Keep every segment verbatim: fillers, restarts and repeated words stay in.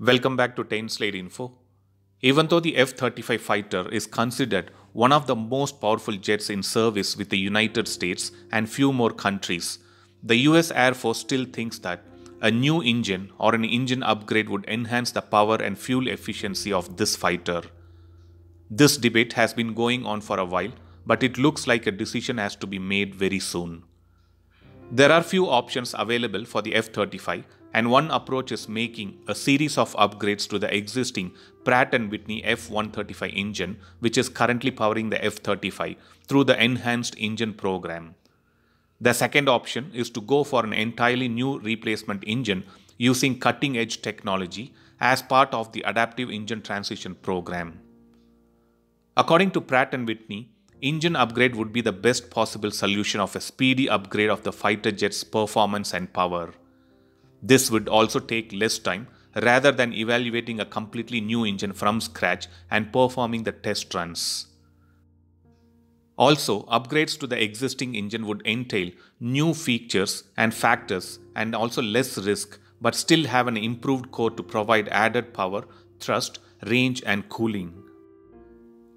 Welcome back to ten slide info. Even though the F thirty-five fighter is considered one of the most powerful jets in service with the United States and few more countries, the U S Air Force still thinks that a new engine or an engine upgrade would enhance the power and fuel efficiency of this fighter. This debate has been going on for a while, but it looks like a decision has to be made very soon. There are few options available for the F thirty-five, and one approach is making a series of upgrades to the existing Pratt and Whitney F one thirty-five engine, which is currently powering the F thirty-five, through the Enhanced Engine Program. The second option is to go for an entirely new replacement engine using cutting-edge technology as part of the Adaptive Engine Transition Program. According to Pratt and Whitney, engine upgrade would be the best possible solution of a speedy upgrade of the fighter jet's performance and power. This would also take less time rather than evaluating a completely new engine from scratch and performing the test runs. Also, upgrades to the existing engine would entail new features and factors and also less risk, but still have an improved core to provide added power, thrust, range and cooling.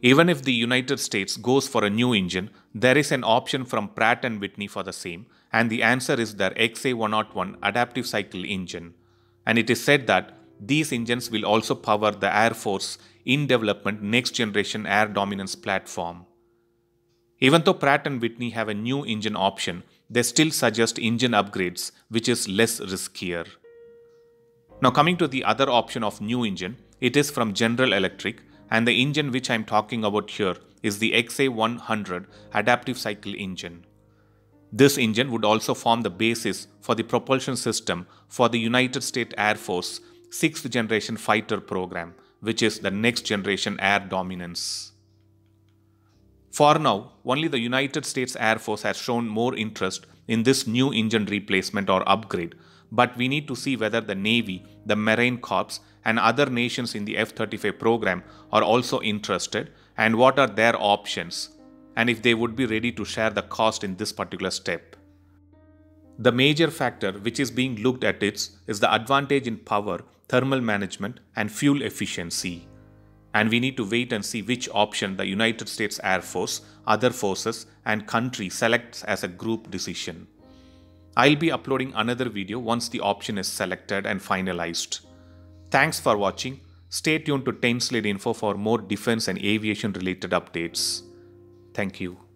Even if the United States goes for a new engine, there is an option from Pratt and Whitney for the same, and the answer is their X A one oh one adaptive cycle engine. And it is said that these engines will also power the Air Force in development Next Generation Air Dominance platform. Even though Pratt and Whitney have a new engine option, they still suggest engine upgrades, which is less riskier. Now coming to the other option of new engine, it is from General Electric, and the engine which I am talking about here is the X A one hundred adaptive cycle engine. This engine would also form the basis for the propulsion system for the United States Air Force sixth generation fighter program, which is the Next Generation Air Dominance. For now, only the United States Air Force has shown more interest in this new engine replacement or upgrade, but we need to see whether the Navy, the Marine Corps, and other nations in the F thirty-five program are also interested, and what are their options, and if they would be ready to share the cost in this particular step. The major factor which is being looked at is, is the advantage in power, thermal management and fuel efficiency. And we need to wait and see which option the United States Air Force, other forces and country selects as a group decision. I'll be uploading another video once the option is selected and finalized. Thanks for watching. Stay tuned to ten slide info for more defense and aviation related updates. Thank you.